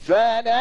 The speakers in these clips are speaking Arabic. فلا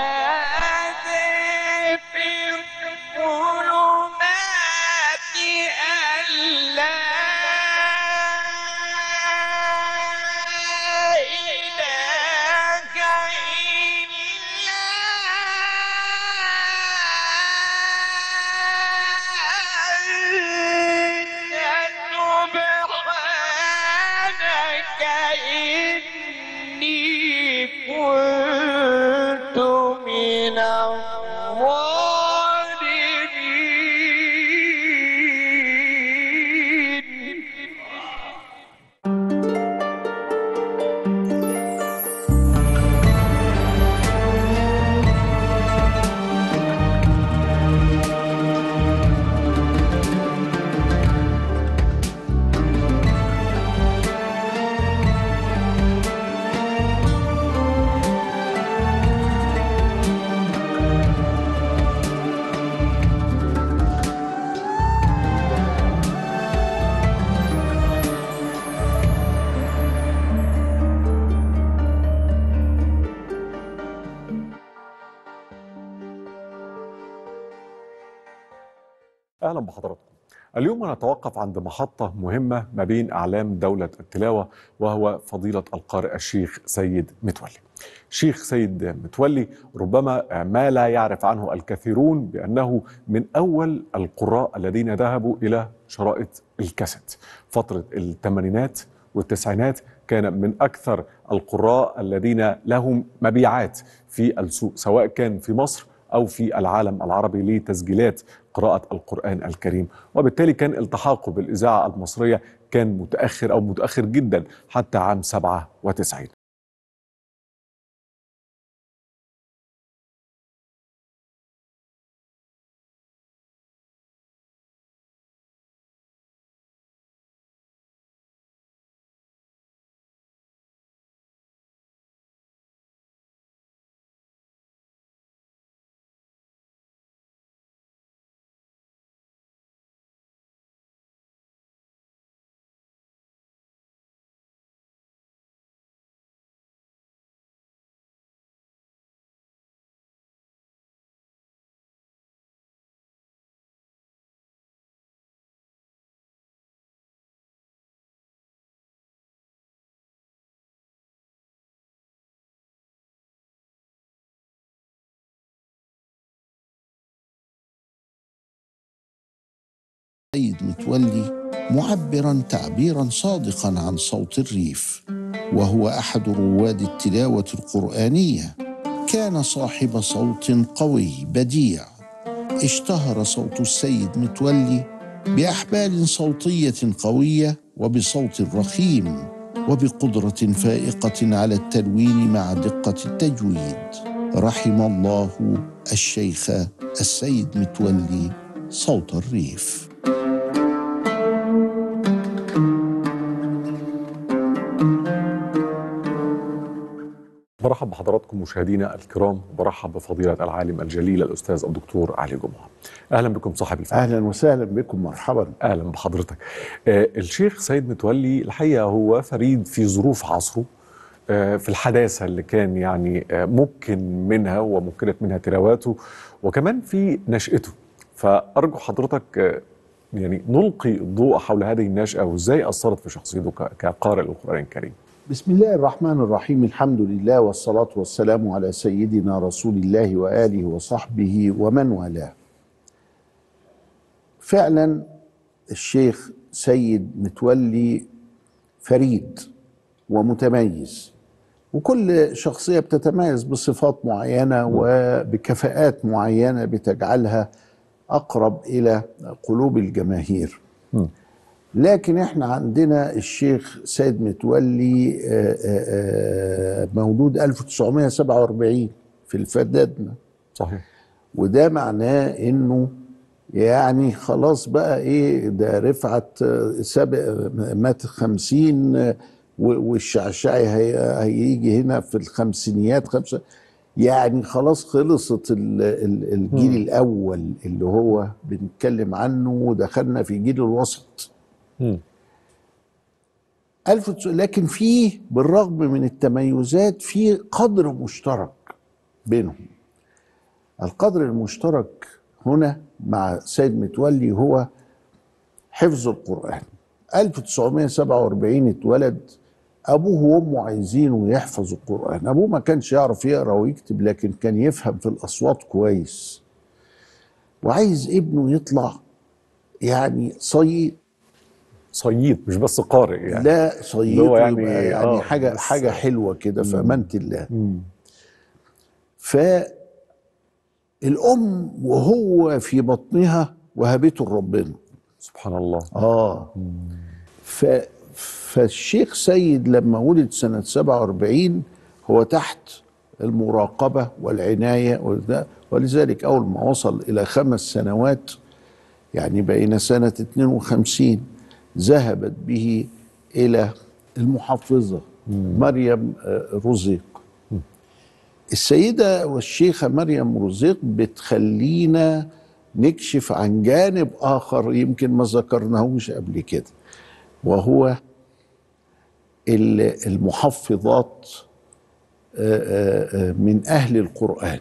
أهلا بحضراتكم. اليوم نتوقف عند محطة مهمة ما بين أعلام دولة التلاوة، وهو فضيلة القارئ الشيخ سيد متولي. الشيخ سيد متولي ربما ما لا يعرف عنه الكثيرون بأنه من أول القراء الذين ذهبوا إلى شرائط الكاسيت. فترة الثمانينات والتسعينات كان من أكثر القراء الذين لهم مبيعات في السوق، سواء كان في مصر أو في العالم العربي، لتسجيلات قراءة القرآن الكريم. وبالتالي كان التحاقه بالإذاعة المصرية كان متأخر أو متأخر جدا حتى عام 97. سيد متولي معبراً تعبيراً صادقاً عن صوت الريف، وهو أحد رواد التلاوة القرآنية. كان صاحب صوت قوي بديع. اشتهر صوت السيد متولي بأحبال صوتية قوية، وبصوت رخيم، وبقدرة فائقة على التلوين مع دقة التجويد. رحم الله الشيخ السيد متولي صوت الريف. برحب بحضراتكم مشاهدينا الكرام، وبرحب بفضيلة العالم الجليل الأستاذ الدكتور علي جمعة. أهلا بكم صاحب الفضل. أهلا وسهلا بكم، مرحبا. أهلا بحضرتك. الشيخ سيد متولي الحقيقة هو فريد في ظروف عصره، في الحداثة اللي كان يعني ممكن منها وممكنت منها تلاواته، وكمان في نشأته. فأرجو حضرتك يعني نلقي الضوء حول هذه النشأة وإزاي أثرت في شخصيته كقارئ القرآن الكريم. بسم الله الرحمن الرحيم، الحمد لله والصلاة والسلام على سيدنا رسول الله وآله وصحبه ومن والاه. فعلا الشيخ سيد متولي فريد ومتميز، وكل شخصية بتتميز بصفات معينة وبكفاءات معينة بتجعلها أقرب إلى قلوب الجماهير. لكن احنا عندنا الشيخ سيد متولي مولود 1947 في الفدادنا. صحيح. وده معناه انه يعني خلاص بقى ايه، ده رفعت سابق مات 50، والشعشعي هيجي هنا في الخمسينيات 5، يعني خلاص خلصت الجيل الاول اللي هو بنتكلم عنه، ودخلنا في جيل الوسط. لكن فيه بالرغم من التميزات فيه قدر مشترك، بينهم. القدر المشترك هنا مع سيد متولي هو حفظ القرآن. 1947 اتولد، أبوه وأمه عايزينه يحفظ القرآن. أبوه ما كانش يعرف يقرأ ويكتب، لكن كان يفهم في الأصوات كويس، وعايز ابنه يطلع يعني صيد، مش بس قارئ يعني، لا صيد يعني حاجة حلوة كده في أمانة الله. فالأم وهو في بطنها وهبته لربنا سبحان الله. فالشيخ سيد لما ولد سنة 47 هو تحت المراقبة والعناية، ولذلك أول ما وصل إلى 5 سنوات يعني بين سنة 52 ذهبت به إلى المحافظة مريم رزيق. السيدة والشيخة مريم رزيق بتخلينا نكشف عن جانب آخر يمكن ما ذكرناهوش قبل كده، وهو المحفظات من أهل القرآن.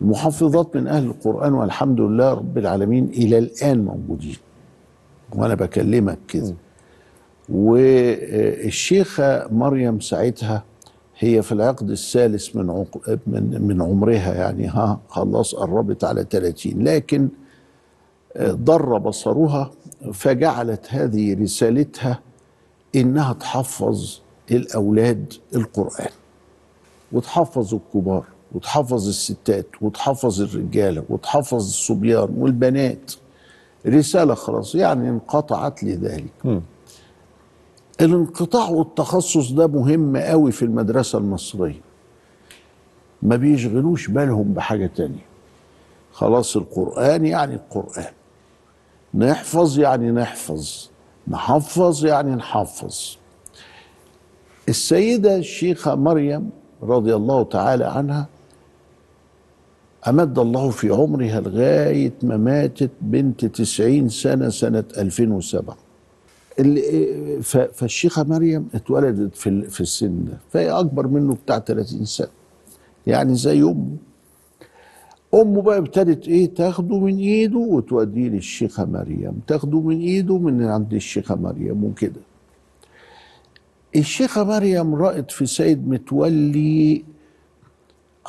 المحفظات من أهل القرآن والحمد لله رب العالمين إلى الآن موجودين وأنا بكلمك كده. والشيخة مريم ساعتها هي في العقد الثالث من عمرها، يعني خلاص قربت على 30، لكن ضر بصرها فجعلت هذه رسالتها إنها تحفظ الأولاد القرآن، وتحفظ الكبار، وتحفظ الستات، وتحفظ الرجالة، وتحفظ الصبيان والبنات. رسالة خلاص يعني انقطعت لذلك. الانقطاع والتخصص ده مهم قوي في المدرسة المصرية، ما بيشغلوش بالهم بحاجة تانية. خلاص القرآن يعني القرآن، نحفظ يعني نحفظ، نحفظ يعني نحفظ. السيدة الشيخة مريم رضي الله تعالى عنها أمد الله في عمرها لغاية ما ماتت بنت 90 سنة سنة 2007. فالشيخة مريم اتولدت في السن ده، فهي أكبر منه بتاع 30 سنة يعني زي أمه. أمه بقى ابتدت إيه، تاخده من إيده وتوديه للشيخة مريم، تاخده من إيده من عند الشيخة مريم وكده. الشيخة مريم رأت في سيد متولي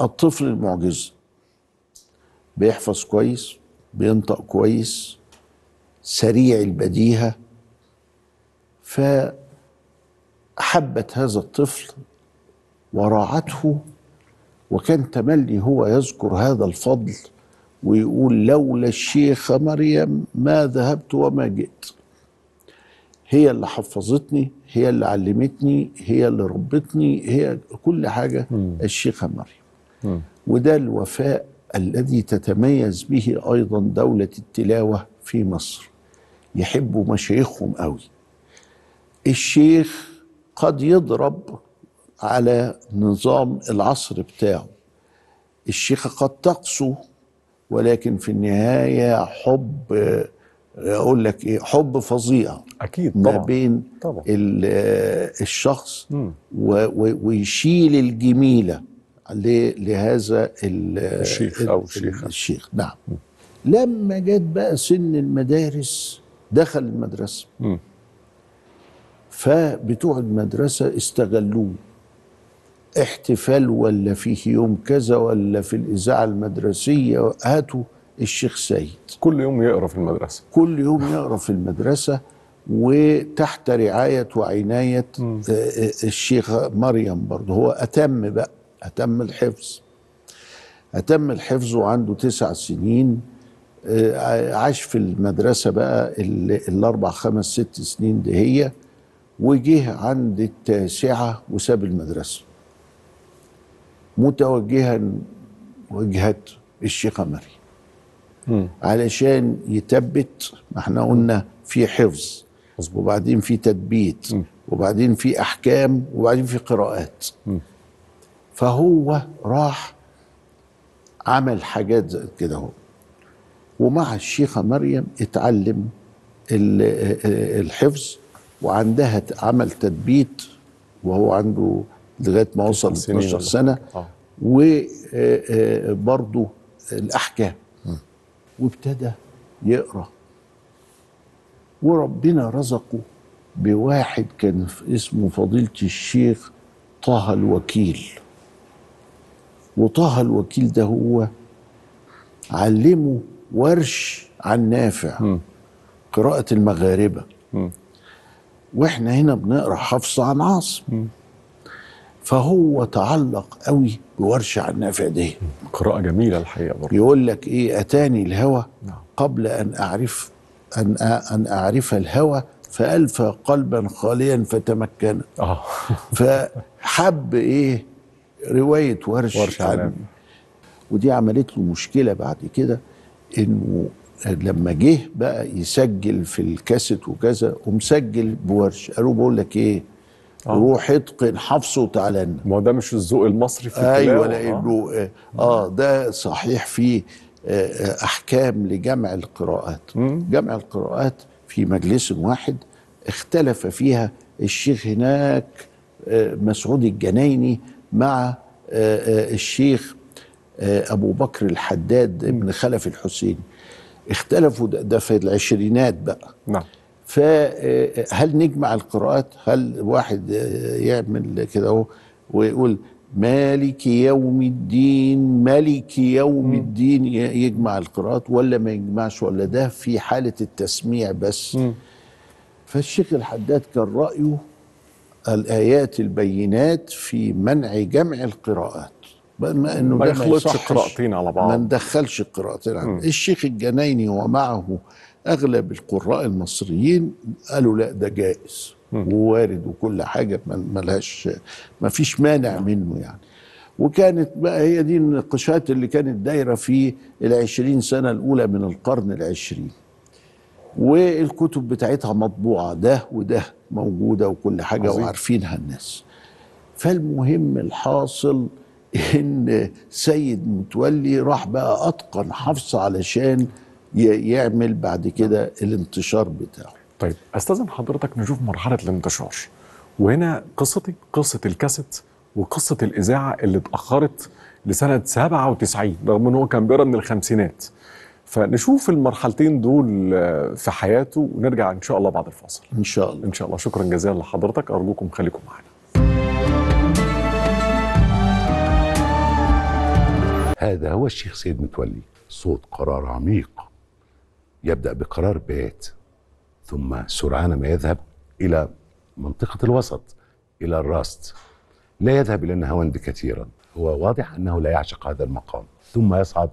الطفل المعجزة، بيحفظ كويس، بينطق كويس، سريع البديهة، فحبت هذا الطفل وراعته. وكان تملي هو يذكر هذا الفضل ويقول لولا الشيخة مريم ما ذهبت وما جئت، هي اللي حفظتني، هي اللي علمتني، هي اللي ربتني، هي كل حاجة الشيخة مريم. وده الوفاء الذي تتميز به أيضا دولة التلاوة في مصر، يحبوا مشايخهم قوي. الشيخ قد يضرب على نظام العصر بتاعه، الشيخة قد تقسو، ولكن في النهاية حب، أقول لك إيه، حب فظيع أكيد طبعا ما بين طبعا الشخص ويشيل الجميلة لهذا الشيخ أو الشيخة. الشيخ نعم. لما جت بقى سن المدارس دخل المدرسة، فبتوع المدرسة استغلوه، احتفال ولا فيه يوم كذا ولا في الإذاعة المدرسية، هاتوا الشيخ سيد كل يوم يقرأ في المدرسة، كل يوم يقرأ في المدرسة، وتحت رعاية وعناية الشيخة مريم برضه. هو أتم بقى، أتم الحفظ، أتم الحفظ وعنده 9 سنين. عاش في المدرسة بقى 4 5 6 سنين دهية، وجه عند 9 وساب المدرسة متوجها وجهة الشيخة مريم علشان يتبت. ما احنا قلنا في حفظ وبعدين في تثبيت وبعدين في أحكام وبعدين في قراءات. فهو راح عمل حاجات كده هو، ومع الشيخة مريم اتعلم الحفظ وعندها عمل تثبيت وهو عنده لغاية ما وصل 12 سنة وبرضه الأحكام، وابتدى يقرأ، وربنا رزقه بواحد كان اسمه فضيلة الشيخ طه الوكيل. وطه الوكيل ده هو علمه ورش عن نافع، قراءة المغاربة. واحنا هنا بنقرأ حفص عن عاصم، فهو تعلق قوي بورش عن نافع دي. قراءة جميلة الحقيقة برضه. يقول لك ايه؟ أتاني الهوى قبل أن أعرف أن أعرف الهوى، فألف قلبا خاليا فتمكن. فحب ايه؟ رواية ورش عن، ودي عملت له مشكلة بعد كده، انه لما جه بقى يسجل في الكاسيت وكذا ومسجل بورش، قالوا بقول لك ايه؟ روح اتقن حفصه وتعالى لنا. ما هو ده مش الذوق المصري في الكلام. ايوه، لانه ده صحيح فيه احكام لجمع القراءات. جمع القراءات في مجلس واحد اختلف فيها الشيخ هناك مسعود الجنيني مع الشيخ أبو بكر الحداد ابن خلف الحسين، اختلفوا ده في العشرينات بقى. نعم. فهل نجمع القراءات؟ هل واحد يعمل كده اهو ويقول مالك يوم الدين، مالك يوم الدين، يجمع القراءات ولا ما يجمعش، ولا ده في حالة التسميع بس؟ فالشيخ الحداد كان رأيه الآيات البينات في منع جمع القراءات، بما انه ما يخلطش قراءتين على بعض، ما ندخلش قراءتين على بعض. الشيخ الجنايني ومعه اغلب القراء المصريين قالوا لا ده جائز ووارد وكل حاجه، ما فيش مانع منه يعني. وكانت بقى هي دي النقاشات اللي كانت دايره في ال20 سنه الاولى من القرن ال20، والكتب بتاعتها مطبوعه، ده وده موجوده وكل حاجه. عظيم. وعارفينها الناس. فالمهم الحاصل إن سيد متولي راح بقى أتقن حفص علشان يعمل بعد كده الانتشار بتاعه. طيب أستاذن حضرتك نشوف مرحلة الانتشار، وهنا قصتي قصة الكاسيت وقصة الإذاعة اللي اتأخرت لسنة 97 رغم إن هو كان بيقرا من الخمسينات. فنشوف المرحلتين دول في حياته ونرجع إن شاء الله بعد الفاصل. إن شاء الله. إن شاء الله. شكرا جزيلا لحضرتك، أرجوكم خليكم معنا. هذا هو الشيخ سيد متولي، صوت قرار عميق يبدأ بقرار بيت، ثم سرعان ما يذهب إلى منطقة الوسط، إلى الراست، لا يذهب إلى النهاوند كثيرا، هو واضح أنه لا يعشق هذا المقام، ثم يصعد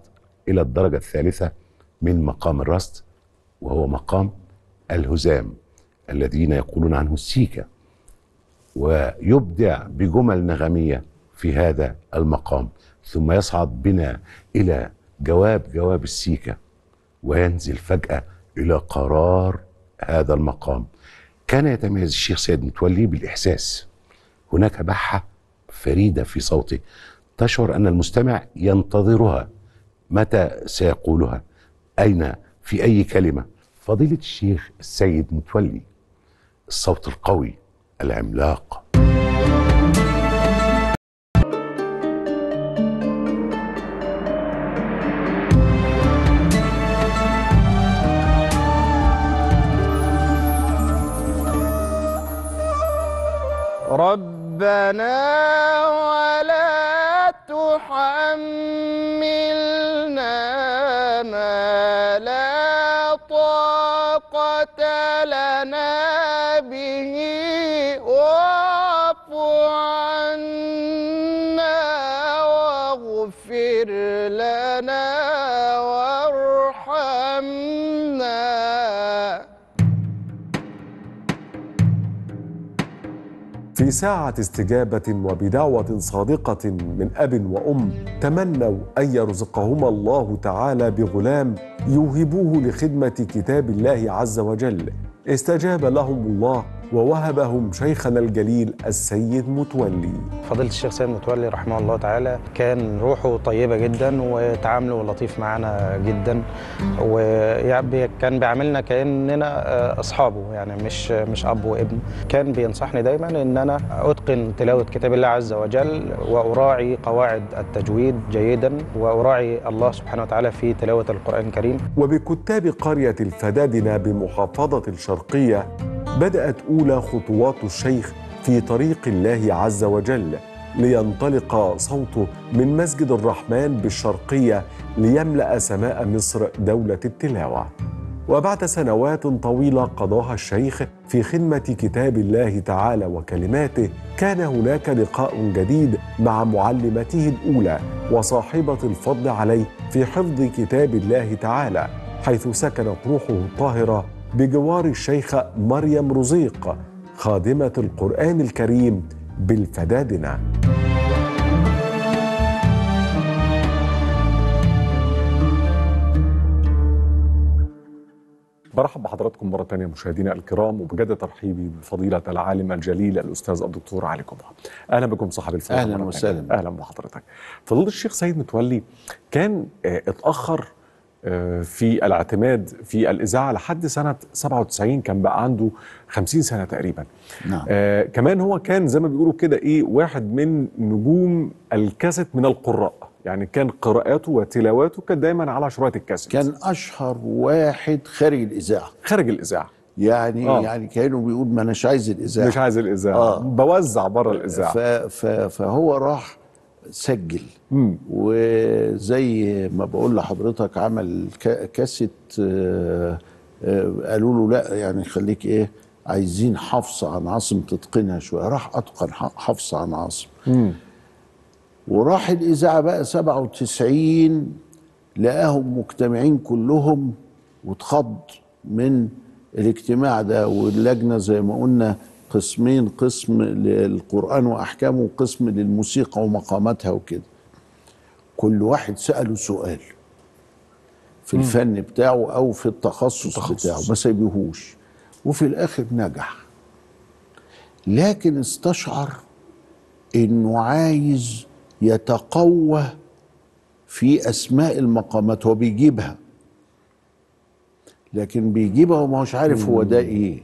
إلى الدرجة الثالثة من مقام الراست، وهو مقام الهزام الذين يقولون عنه السيكة، ويبدع بجمل نغمية في هذا المقام، ثم يصعد بنا إلى جواب السيكة، وينزل فجأة إلى قرار هذا المقام. كان يتميز الشيخ سيد متولي بالإحساس، هناك بحة فريدة في صوته تشعر أن المستمع ينتظرها، متى سيقولها، أين، في أي كلمة. فضيلة الشيخ السيد متولي، الصوت القوي العملاق. ربنا ولا تحملنا ما لا طاقة لنا به، واعف عنا واغفر لنا وارحمنا. في ساعة استجابة وبدعوة صادقة من أب وأم تمنوا أن يرزقهما الله تعالى بغلام يوهبوه لخدمة كتاب الله عز وجل، استجاب لهم الله ووهبهم شيخنا الجليل السيد متولي. فضيلة الشيخ سيد متولي رحمه الله تعالى كان روحه طيبة جدا وتعامله لطيف معنا جدا، وكان بيعاملنا كأننا أصحابه، يعني مش أب وابن. كان بينصحني دايما إن أنا أتقن تلاوة كتاب الله عز وجل، وأراعي قواعد التجويد جيدا، وأراعي الله سبحانه وتعالى في تلاوة القرآن الكريم. وبكتاب قرية الفدادنة بمحافظة الشرقية بدأت أولى خطوات الشيخ في طريق الله عز وجل، لينطلق صوته من مسجد الرحمن بالشرقية ليملأ سماء مصر دولة التلاوة. وبعد سنوات طويلة قضاها الشيخ في خدمة كتاب الله تعالى وكلماته، كان هناك لقاء جديد مع معلمته الأولى وصاحبة الفضل عليه في حفظ كتاب الله تعالى، حيث سكنت روحه الطاهرة بجوار الشيخة مريم رزيق خادمة القرآن الكريم بالفدادنة. برحب بحضراتكم مرة تانية مشاهدينا الكرام، وبجد ترحيبي بفضيلة العالم الجليل الأستاذ الدكتور علي جمعة. أهلا بكم صاحب الفضيلة. أهلا وسهلا. أهلا بحضرتك. فضيلة الشيخ سيد متولي كان اتأخر في الاعتماد في الإذاعة لحد سنة 97، كان بقى عنده 50 سنة تقريبا. نعم. كمان هو كان زي ما بيقولوا كده واحد من نجوم الكاسيت من القراء، يعني كان قراءاته وتلاواته كانت دايما على شرايط الكاسيت. كان أشهر واحد خارج الإذاعة. خارج الإذاعة يعني يعني كانوا بيقول ما أناش عايز الإذاعة، مش عايز الإذاعة، بوزع بره الإذاعة. فهو راح سجل، وزي ما بقول لحضرتك عمل كاسيت. قالوا له لا يعني خليك عايزين حفص عن عاصم تتقنها شويه، راح اتقن حفص عن عاصم. وراح الاذاعه بقى 97، لقاهم مجتمعين كلهم، واتخض من الاجتماع ده. واللجنه زي ما قلنا قسمين، قسم للقرآن وأحكامه، وقسم للموسيقى ومقاماتها وكده. كل واحد سأله سؤال في الفن بتاعه أو في التخصص بتاعه، ما سيبيهوش. وفي الآخر نجح، لكن استشعر إنه عايز يتقوى في أسماء المقامات. هو بيجيبها، لكن بيجيبها وما هوش عارف هو ده ايه.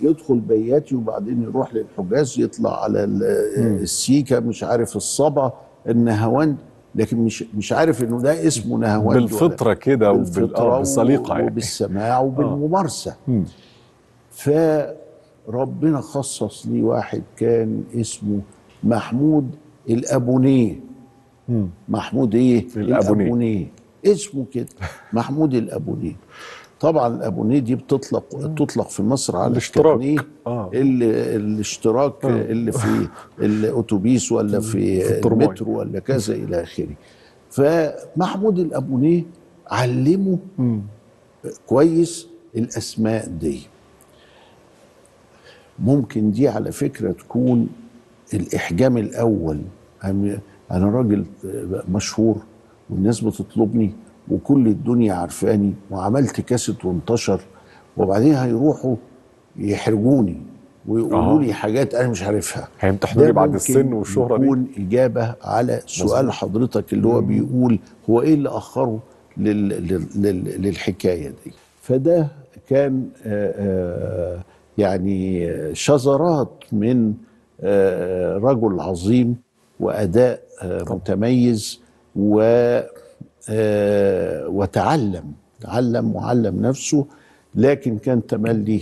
يدخل بياتي وبعدين يروح للحجاز، يطلع على السيكه، مش عارف الصبا، النهاوند، لكن مش عارف انه ده اسمه نهاوند. بالفطره كده وبالسليقه وبالسماع وبالممارسه. فربنا خصص لي واحد كان اسمه محمود الأبونية. محمود الأبونية، اسمه كده محمود الأبونية. طبعا الابونيه دي بتطلق في مصر على الاشتراك، الاشتراك اللي في الاتوبيس ولا في المترو ولا كذا الى اخره. فمحمود الابونيه علمه كويس الاسماء دي. ممكن دي على فكره تكون الاحجام الاول. انا راجل مشهور والناس بتطلبني وكل الدنيا عارفاني، وعملت كاسيت وانتشر، وبعدين هيروحوا يحرجوني ويقولوا لي حاجات انا مش عارفها. هيمتحنوني بعد السن والشهره دي. يكون اجابه على سؤال حضرتك اللي هو بيقول هو ايه اللي اخره للحكايه دي. فده كان يعني شذرات من رجل عظيم واداء متميز، وتعلم وعلم نفسه. لكن كان تملي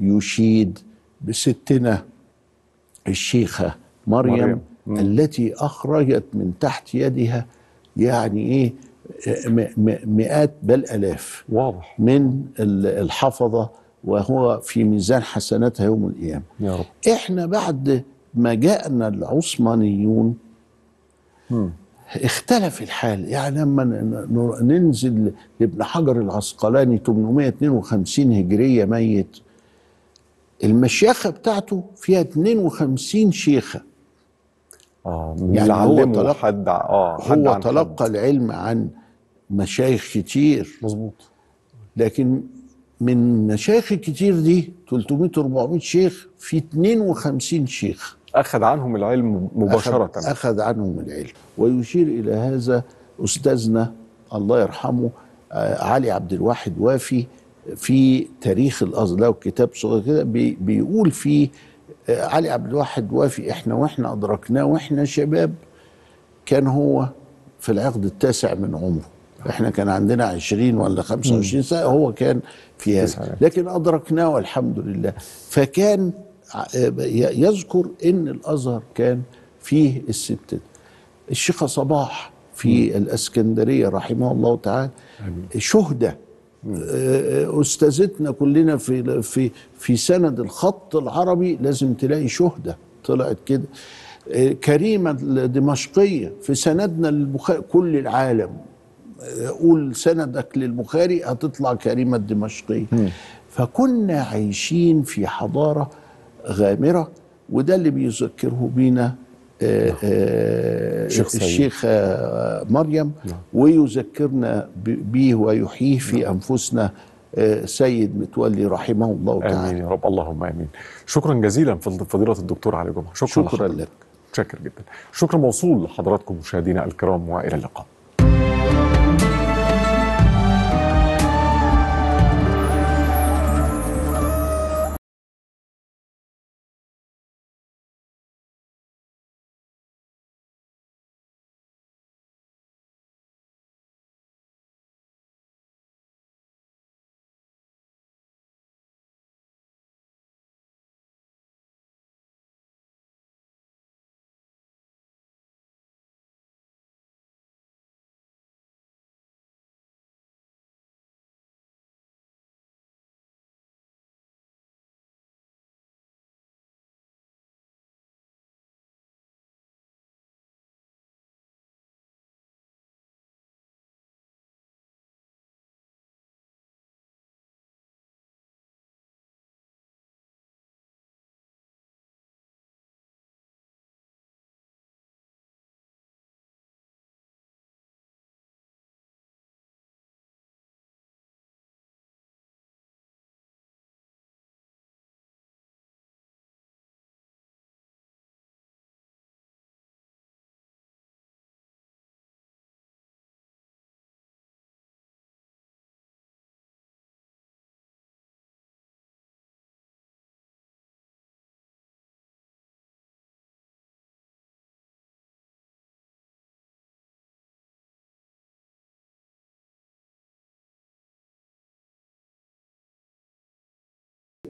يشيد بستنا الشيخة مريم التي أخرجت من تحت يدها يعني مئات بل آلاف واضح من الحفظة، وهو في ميزان حسناتها يوم القيامة. احنا بعد ما جاءنا العثمانيون اختلف الحال. يعني لما ننزل لابن حجر العسقلاني 852 هجرية ميت، المشيخة بتاعته فيها 52 شيخة. يعني هو تلقى العلم عن مشايخ كتير. مظبوط. لكن من مشايخ كتير دي 300-400 شيخ في 52 شيخ أخذ عنهم العلم مباشرة. أخذ عنهم العلم. ويشير إلى هذا أستاذنا الله يرحمه علي عبد الواحد وافي في تاريخ الأزهر، له كتاب صغير كده بيقول فيه علي عبد الواحد وافي إحنا وإحنا أدركناه وإحنا شباب، كان هو في العقد التاسع من عمره، إحنا كان عندنا 20 ولا 25 سنة، هو كان في هذا، لكن أدركناه والحمد لله. فكان يذكر إن الأزهر كان فيه الستات، الشيخة صباح في الإسكندرية رحمه الله تعالى شهدة، أستاذتنا كلنا في في في سند الخط العربي لازم تلاقي شهدة طلعت كده، كريمة الدمشقية في سندنا للبخاري، كل العالم قول سندك للبخاري هتطلع كريمة الدمشقية. فكنا عايشين في حضارة غامرة، وده اللي بيذكره بينا الشيخة مريم، ويذكرنا بيه ويحييه في أنفسنا سيد متولي رحمه الله تعالى. آمين يا رب، اللهم آمين. شكرا جزيلا فضيلة الدكتور علي جمعة، شكرا لك، شكر جدا، شكرا موصول لحضراتكم مشاهدينا الكرام، وإلى اللقاء.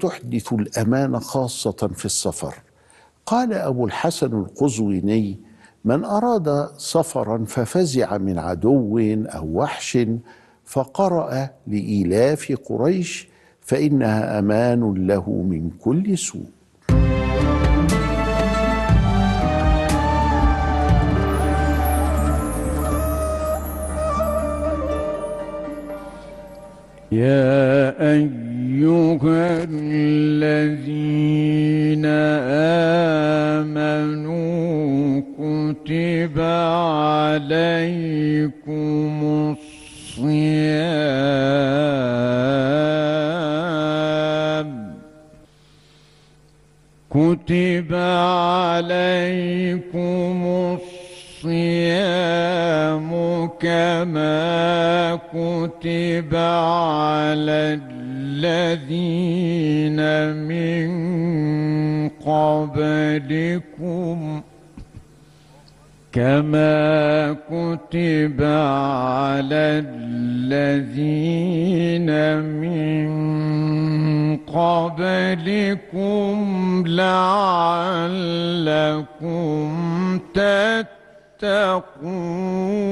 تحدث الأمانة خاصة في السفر. قال أبو الحسن القزويني: من أراد سفرا ففزع من عدو أو وحش فقرأ لإيلاف قريش فإنها أمان له من كل سوء. يا أيها الذين آمنوا كتب عليكم الصيام كتب عليكم الصيام كما كتب على الذين من قبلكم كما كتب على الذين من قبلكم لعلكم تتقون.